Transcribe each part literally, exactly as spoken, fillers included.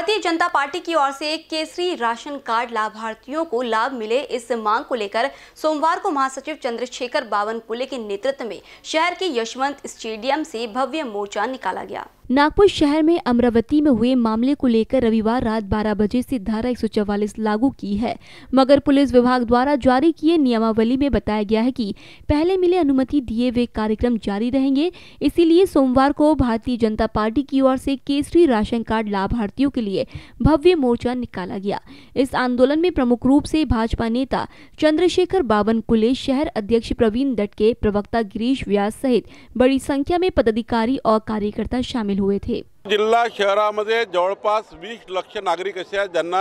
Bharatiya Janata party की ओर से Kesari ration card लाभार्थियों को लाभ मिले, इस मांग को लेकर सोमवार को महासचिव चंद्रशेखर बावनकुळे के नेतृत्व में शहर के यशवंत स्टेडियम से भव्य मोर्चा निकाला गया। नागपुर शहर में अमरावती में हुए मामले को लेकर रविवार रात बारह बजे से धारा एक सौ चौवालीस लागू की है, मगर पुलिस विभाग द्वारा जारी किए नियमावली में बताया गया है कि पहले मिले अनुमति दिए हुए कार्यक्रम जारी रहेंगे। इसीलिए सोमवार को भारतीय जनता पार्टी की ओर से केसरी राशन कार्ड लाभार्थियों के लिए भव्य मोर्चा निकाला गया। इस आंदोलन में प्रमुख रूप से भाजपा नेता चंद्रशेखर बावनकुळे, शहर अध्यक्ष प्रवीण डटके, प्रवक्ता गिरीश व्यास सहित बड़ी संख्या में पदाधिकारी और कार्यकर्ता शामिल हुए थे। जिल्हा शहरामध्ये जवळपास वीस लाख नागरिक असे आहेत ज्यांना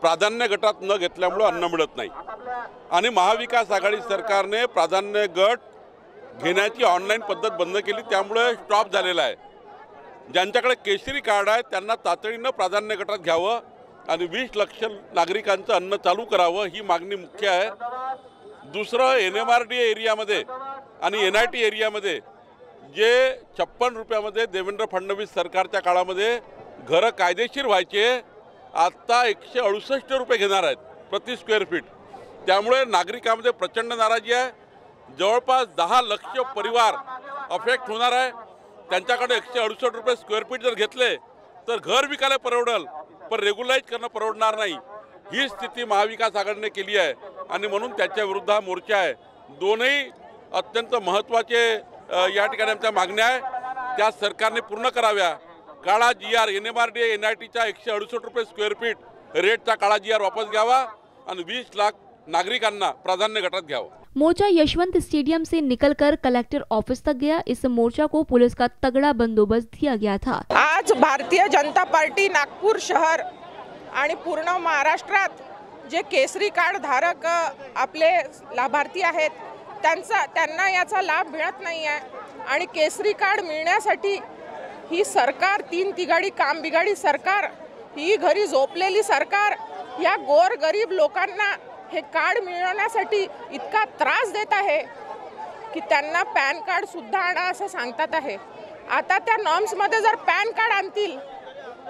प्राधान्य गटात न घेतल्यामुळे अन्न मिळत नाही, आणि महाविकास आघाडी सरकारने प्राधान्य गट घेण्याची ऑनलाइन पद्धत बंद केली, त्यामुळे स्टॉप झालेला आहे। ज्यांच्याकडे केसरी कार्ड आहे त्यांना तातडीने प्राधान्य गटात घ्यावं आणि वीस लाख नागरिकांचं अन्न चालू करावं, ही मागणी मुख्य आहे। दुसरं, एनएमआरडी एरियामध्ये आणि एनआयटी एरियामध्ये जे छप्पन रुपयामध्ये देवेंद्र फडणवीस सरकारच्या काळामध्ये घरं कायदेशीर व्हायचे, आत्ता एकशे अडुसष्ट रुपये घेणार आहेत प्रति स्क्वेअर फीट। त्यामुळे नागरिकांमध्ये प्रचंड नाराजी आहे। जवळपास दहा लक्ष परिवार अफेक्ट होणार आहे। त्यांच्याकडे एकशे अडुसष्ट रुपये स्क्वेअर फीट जर घेतले तर घर विकायला परवडेल, पण रेग्युलाइज करणं परवडणार नाही। ही स्थिती महाविकास आघाडीने केली आहे आणि म्हणून त्याच्या विरुद्ध हा मोर्चा आहे। दोनही अत्यंत महत्त्वाचे या ठिकाणी आमच्या मागण्या आहे, त्या सरकारने पूर्ण कराव्या। काळा जी आर एनएमआरडी एनआयटीचा एकशे अडुसष्ट रुपये स्क्वेअर फीट रेटचा काळा जी आर वापस घ्यावा आणि वीस लाख नागरिकांना प्राधान्य गटात घ्यावं। मोर्चा यशवंत स्टेडियम से निकलकर कलेक्टर ऑफिस तक गया। इस मोर्चा को पुलिस का तगड़ा बंदोबस्त दिया गया था। आज भारतीय जनता पार्टी नागपुर शहर आणि पूर्ण महाराष्ट्रात जे केसरी कार्ड धारक आपले लाभार्थी आहेत त्यांचा त्यांना याचा लाभ मिळत नाही आहे, आणि केसरी कार्ड मिळण्यासाठी ही सरकार तीन तिघाडी काम बिघाडी सरकार, ही घरी झोपलेली सरकार या गोर गरीब लोकांना हे कार्ड मिळवण्यासाठी इतका त्रास देत आहे की त्यांना पॅन कार्ड सुद्धा आणा असं सांगतात आहे। आता त्या नॉर्म्समध्ये जर पॅन कार्ड आणतील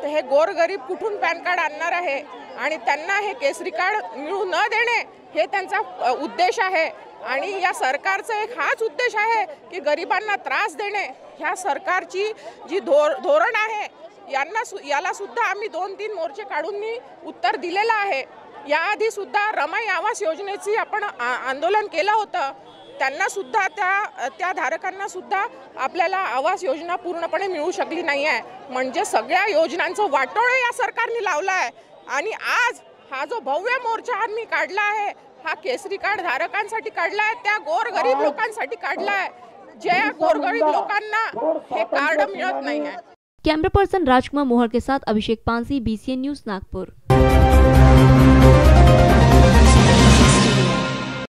तर हे गोर गरीब कुठून पॅन कार्ड आणणार आहे, आणि त्यांना हे केसरी कार्ड मिळू न देणे हे त्यांचा उद्देश आहे। आणि या सरकारचा एक हाच उद्देश आहे की गरिबांना त्रास देणे। ह्या सरकारची जी धोरण आहे यांना याला सुद्धा आम्ही दोन तीन मोर्चे काढून उत्तर दिलेला आहे। याआधी सुद्धा रमाई आवास योजनेची आपण आंदोलन केलं होतं, त्यांना सुद्धा त्या त्या धारकांना सुद्धा आपल्याला आवास योजना पूर्णपणे मिळू शकली नाही आहे। म्हणजे सगळ्या योजनांचं वाटोळे या सरकारने लावलं आहे, आणि आज हा जो भव्य मोर्चा आम्ही काढला आहे हा केसरी कार्ड धारकांसाठी काढला आहे, त्या गोरगरीब लोकांसाठी काढला आहे जे गोरगरीब लोकांना हे कार्ड मिळत नाही आहे। कैमरा पर्सन राजकुमार मोहर के साथ अभिषेक पांसी, बीसीएन न्यूज, नागपुर।